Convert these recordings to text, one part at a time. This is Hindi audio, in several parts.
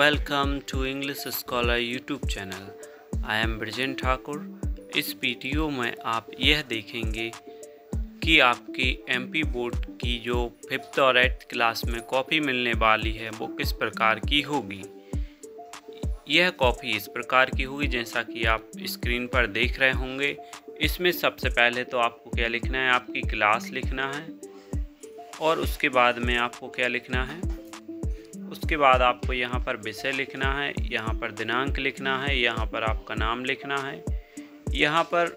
Welcome to English Scholar YouTube चैनल। I am Brjend Thakur। इस वीडियो में आप यह देखेंगे कि आपकी MP बोर्ड की जो 5th और 8th क्लास में कॉपी मिलने वाली है वो किस प्रकार की होगी। यह कॉपी इस प्रकार की होगी जैसा कि आप स्क्रीन पर देख रहे होंगे। इसमें सबसे पहले तो आपको क्या लिखना है, आपकी क्लास लिखना है और उसके बाद में आपको क्या लिखना है, उसके बाद आपको यहाँ पर विषय लिखना है, यहाँ पर दिनांक लिखना है, यहाँ पर आपका नाम लिखना है, यहाँ पर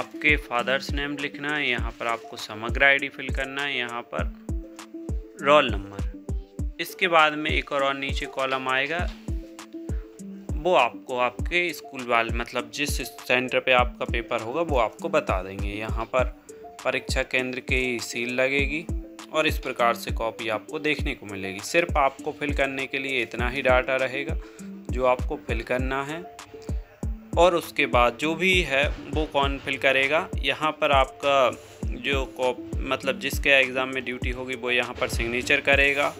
आपके फादर्स नेम लिखना है, यहाँ पर आपको समग्र आईडी फिल करना है, यहाँ पर रोल नंबर। इसके बाद में एक और नीचे कॉलम आएगा, वो आपको आपके स्कूल वाले मतलब जिस सेंटर पे आपका पेपर होगा वो आपको बता देंगे। यहाँ पर परीक्षा केंद्र के सील लगेगी और इस प्रकार से कॉपी आपको देखने को मिलेगी। सिर्फ आपको फिल करने के लिए इतना ही डाटा रहेगा जो आपको फिल करना है और उसके बाद जो भी है वो कौन फिल करेगा। यहाँ पर आपका जो मतलब जिसके एग्ज़ाम में ड्यूटी होगी वो यहाँ पर सिग्नेचर करेगा,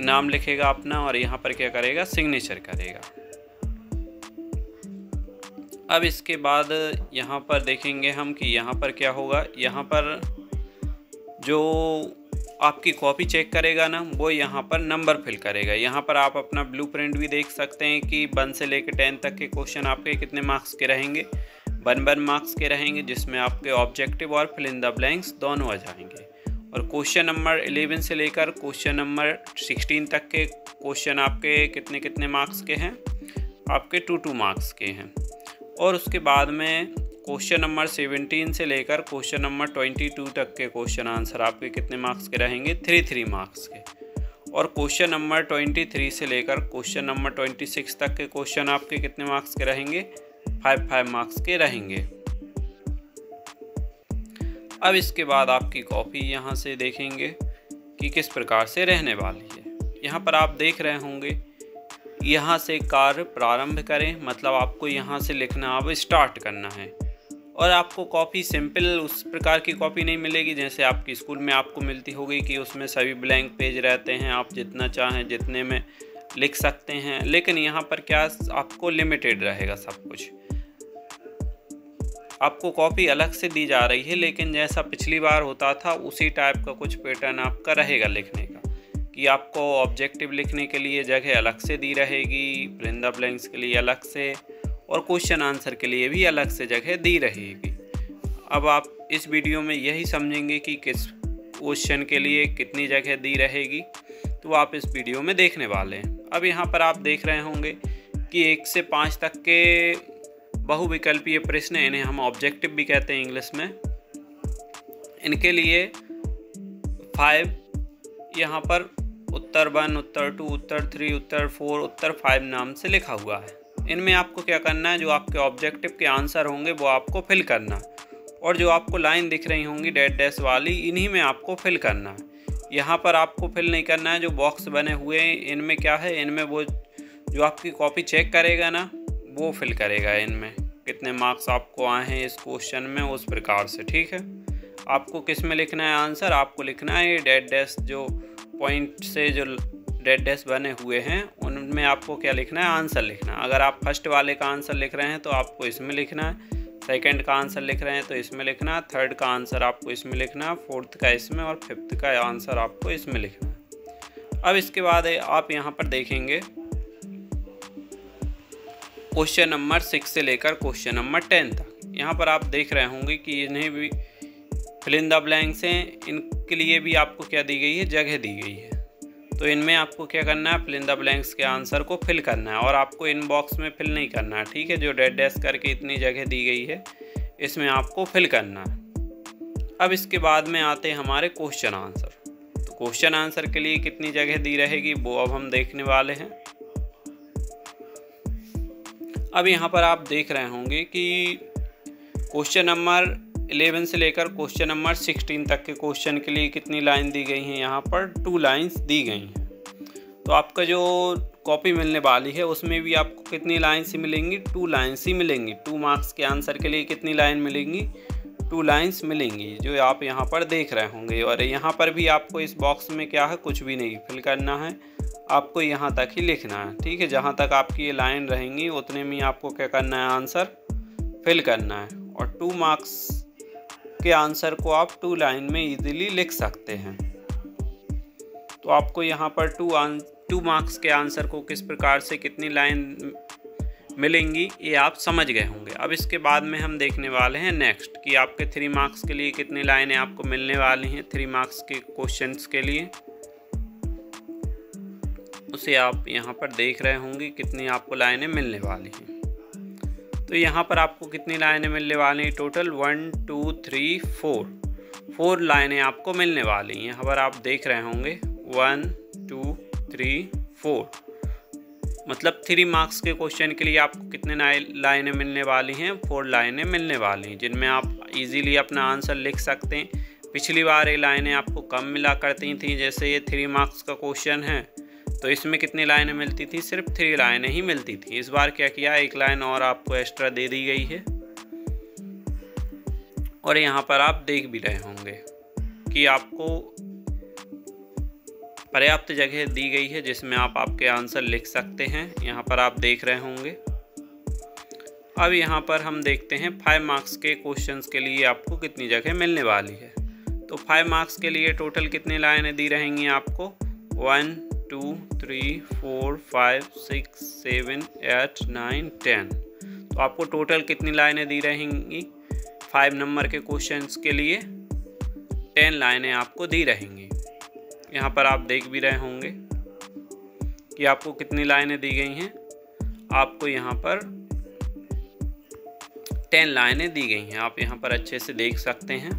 नाम लिखेगा अपना और यहाँ पर क्या करेगा, सिग्नेचर करेगा। अब इसके बाद यहाँ पर देखेंगे हम कि यहाँ पर क्या होगा। यहाँ पर जो आपकी कॉपी चेक करेगा ना वो यहाँ पर नंबर फिल करेगा। यहाँ पर आप अपना ब्लूप्रिंट भी देख सकते हैं कि 1 से लेकर 10 तक के क्वेश्चन आपके कितने मार्क्स के रहेंगे, 1 मार्क्स के रहेंगे, जिसमें आपके ऑब्जेक्टिव और फिल इन द ब्लैंक्स दोनों आ जाएंगे। और क्वेश्चन नंबर 11 से लेकर क्वेश्चन नंबर 16 तक के क्वेश्चन आपके कितने कितने मार्क्स के हैं, आपके 2-2 मार्क्स के हैं। और उसके बाद में क्वेश्चन नंबर 17 से लेकर क्वेश्चन नंबर 22 तक के क्वेश्चन आंसर आपके कितने मार्क्स के रहेंगे, 3-3 मार्क्स के। और क्वेश्चन नंबर 23 से लेकर क्वेश्चन नंबर 26 तक के क्वेश्चन आपके कितने मार्क्स के रहेंगे, 5-5 मार्क्स के रहेंगे। अब इसके बाद आपकी कॉपी यहाँ से देखेंगे कि किस प्रकार से रहने वाली है। यहाँ पर आप देख रहे होंगे, यहाँ से कार्य प्रारंभ करें, मतलब आपको यहाँ से लिखना अब स्टार्ट करना है। और आपको कॉपी सिंपल उस प्रकार की कॉपी नहीं मिलेगी जैसे आपके स्कूल में आपको मिलती होगी कि उसमें सभी ब्लैंक पेज रहते हैं, आप जितना चाहें जितने में लिख सकते हैं। लेकिन यहाँ पर क्या आपको लिमिटेड रहेगा सब कुछ, आपको कॉपी अलग से दी जा रही है। लेकिन जैसा पिछली बार होता था उसी टाइप का कुछ पैटर्न आपका रहेगा लिखने का, कि आपको ऑब्जेक्टिव लिखने के लिए जगह अलग से दी रहेगी, ब्रिंदा ब्लैंक्स के लिए अलग से और क्वेश्चन आंसर के लिए भी अलग से जगह दी रहेगी। अब आप इस वीडियो में यही समझेंगे कि किस क्वेश्चन के लिए कितनी जगह दी रहेगी, तो आप इस वीडियो में देखने वाले हैं। अब यहाँ पर आप देख रहे होंगे कि 1 से 5 तक के बहुविकल्पीय प्रश्न, इन्हें हम ऑब्जेक्टिव भी कहते हैं इंग्लिश में, इनके लिए 5 यहाँ पर उत्तर 1, उत्तर 2, उत्तर 3, उत्तर 4, उत्तर 5 नाम से लिखा हुआ है। इनमें आपको क्या करना है, जो आपके ऑब्जेक्टिव के आंसर होंगे वो आपको फिल करना और जो आपको लाइन दिख रही होंगी डैश-डैश वाली, इन्हीं में आपको फिल करना है। यहाँ पर आपको फिल नहीं करना है। जो बॉक्स बने हुए हैं इनमें क्या है, इनमें वो जो आपकी कॉपी चेक करेगा ना वो फिल करेगा इनमें कितने मार्क्स आपको आए हैं इस क्वेश्चन में, उस प्रकार से। ठीक है, आपको किस में लिखना है आंसर, आपको लिखना है ये डैश-डैश जो पॉइंट से जो डैश-डैश बने हुए हैं उनमें आपको क्या लिखना है, आंसर लिखना। अगर आप फर्स्ट वाले का आंसर लिख रहे हैं तो आपको इसमें लिखना है, सेकंड का आंसर लिख रहे हैं तो इसमें लिखना है, थर्ड का आंसर आपको इसमें लिखना है, फोर्थ का इसमें और फिफ्थ का आंसर आपको इसमें लिखना है। अब इसके बाद आप यहाँ पर देखेंगे क्वेश्चन नंबर 6 से लेकर क्वेश्चन नंबर 10 तक। यहाँ पर आप देख रहे होंगे कि इन्हें भी फिल इन द ब्लैंक्स हैं, इनके लिए भी आपको क्या दी गई है, जगह दी गई है। तो इनमें आपको क्या करना है, फिल इन द ब्लैंक्स के आंसर को फिल करना है और आपको इन बॉक्स में फिल नहीं करना है। ठीक है, जो डैश-डैश करके इतनी जगह दी गई है इसमें आपको फिल करना है। अब इसके बाद में आते हैं हमारे क्वेश्चन आंसर। तो क्वेश्चन आंसर के लिए कितनी जगह दी रहेगी वो अब हम देखने वाले हैं। अब यहाँ पर आप देख रहे होंगे कि क्वेश्चन नंबर 11 से लेकर क्वेश्चन नंबर 16 तक के क्वेश्चन के लिए कितनी लाइन दी गई हैं, यहाँ पर 2 लाइन्स दी गई हैं। तो आपका जो कॉपी मिलने वाली है उसमें भी आपको कितनी लाइन्स ही मिलेंगी, 2 लाइन्स ही मिलेंगी। 2 मार्क्स के आंसर के लिए कितनी लाइन मिलेंगी, 2 लाइन्स मिलेंगी, जो आप यहाँ पर देख रहे होंगे। और यहाँ पर भी आपको इस बॉक्स में क्या है, कुछ भी नहीं फिल करना है, आपको यहाँ तक ही लिखना है, ठीक है। जहाँ तक आपकी ये लाइन रहेंगी उतने में आपको क्या करना है, आंसर फिल करना है। और 2 मार्क्स के आंसर को आप 2 लाइन में इजीली लिख सकते हैं। तो आपको यहाँ पर 2 मार्क्स के आंसर को किस प्रकार से कितनी लाइन मिलेंगी ये आप समझ गए होंगे। अब इसके बाद में हम देखने वाले हैं नेक्स्ट कि आपके 3 मार्क्स के लिए कितनी लाइनें आपको मिलने वाली हैं। 3 मार्क्स के क्वेश्चंस के लिए उसे आप यहाँ पर देख रहे होंगे कितनी आपको लाइनें मिलने वाली हैं। तो यहाँ पर आपको कितनी लाइनें मिलने वाली हैं, टोटल 1 2 3 4 लाइनें आपको मिलने वाली हैं। यहाँ पर आप देख रहे होंगे 1 2 3 4, मतलब 3 मार्क्स के क्वेश्चन के लिए आपको कितने लाइनें मिलने वाली हैं, 4 लाइनें मिलने वाली हैं, जिनमें आप इजीली अपना आंसर लिख सकते हैं। पिछली बार ये लाइनें आपको कम मिला करती थी, जैसे ये 3 मार्क्स का क्वेश्चन है तो इसमें कितनी लाइनें मिलती थी, सिर्फ 3 लाइनें ही मिलती थी। इस बार क्या किया, 1 लाइन और आपको एक्स्ट्रा दे दी गई है। और यहाँ पर आप देख भी रहे होंगे कि आपको पर्याप्त जगह दी गई है जिसमें आप आपके आंसर लिख सकते हैं। यहाँ पर आप देख रहे होंगे। अब यहाँ पर हम देखते हैं 5 मार्क्स के क्वेश्चंस के लिए आपको कितनी जगह मिलने वाली है। तो 5 मार्क्स के लिए टोटल कितनी लाइनें दी रहेंगी आपको, 1 2 3 4 5 6 7 8 9 10। तो आपको टोटल कितनी लाइनें दी रहेंगी, 5 नंबर के क्वेश्चंस के लिए 10 लाइनें आपको दी रहेंगी। यहाँ पर आप देख भी रहे होंगे कि आपको कितनी लाइनें दी गई हैं, आपको यहाँ पर 10 लाइनें दी गई हैं। आप यहाँ पर अच्छे से देख सकते हैं।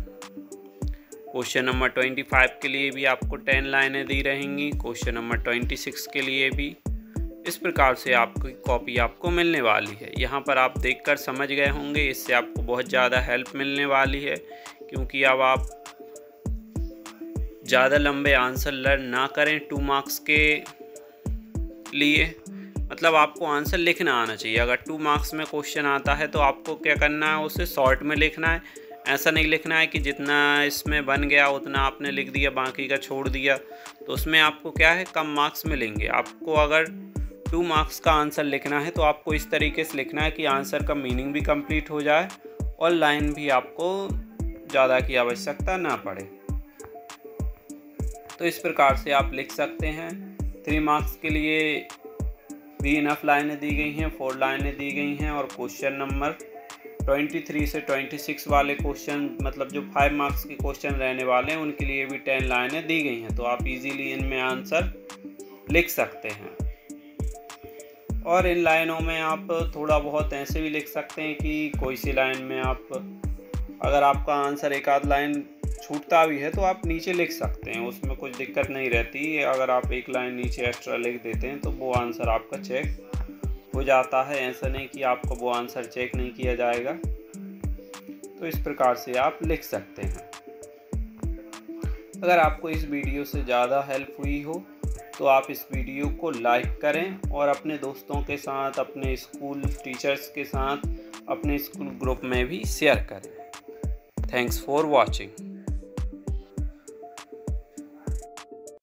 क्वेश्चन नंबर 25 के लिए भी आपको 10 लाइनें दी रहेंगी, क्वेश्चन नंबर 26 के लिए भी। इस प्रकार से आपकी कॉपी आपको मिलने वाली है। यहाँ पर आप देखकर समझ गए होंगे, इससे आपको बहुत ज़्यादा हेल्प मिलने वाली है, क्योंकि अब आप ज़्यादा लंबे आंसर लर्न ना करें 2 मार्क्स के लिए। मतलब आपको आंसर लिखना आना चाहिए। अगर 2 मार्क्स में क्वेश्चन आता है तो आपको क्या करना है, उसे शॉर्ट में लिखना है। ऐसा नहीं लिखना है कि जितना इसमें बन गया उतना आपने लिख दिया बाकी का छोड़ दिया, तो उसमें आपको क्या है, कम मार्क्स मिलेंगे। आपको अगर 2 मार्क्स का आंसर लिखना है तो आपको इस तरीके से लिखना है कि आंसर का मीनिंग भी कंप्लीट हो जाए और लाइन भी आपको ज़्यादा की आवश्यकता ना पड़े। तो इस प्रकार से आप लिख सकते हैं। 3 मार्क्स के लिए भी इनफ लाइनें दी गई हैं, 4 लाइनें दी गई हैं। और क्वेश्चन नंबर 23 से 26 वाले क्वेश्चन, मतलब जो 5 मार्क्स के क्वेश्चन रहने वाले हैं, उनके लिए भी 10 लाइनें दी गई हैं। तो आप इजीली इनमें आंसर लिख सकते हैं। और इन लाइनों में आप थोड़ा बहुत ऐसे भी लिख सकते हैं कि कोई सी लाइन में आप, अगर आपका आंसर एक आध लाइन छूटता भी है तो आप नीचे लिख सकते हैं, उसमें कुछ दिक्कत नहीं रहती। अगर आप 1 लाइन नीचे एक्स्ट्रा लिख देते हैं तो वो आंसर आपका चेक हो जाता है। ऐसा नहीं कि आपको वो आंसर चेक नहीं किया जाएगा। तो इस प्रकार से आप लिख सकते हैं। अगर आपको इस वीडियो से ज़्यादा हेल्प हुई हो तो आप इस वीडियो को लाइक करें और अपने दोस्तों के साथ, अपने स्कूल टीचर्स के साथ, अपने स्कूल ग्रुप में भी शेयर करें। Thanks for watching.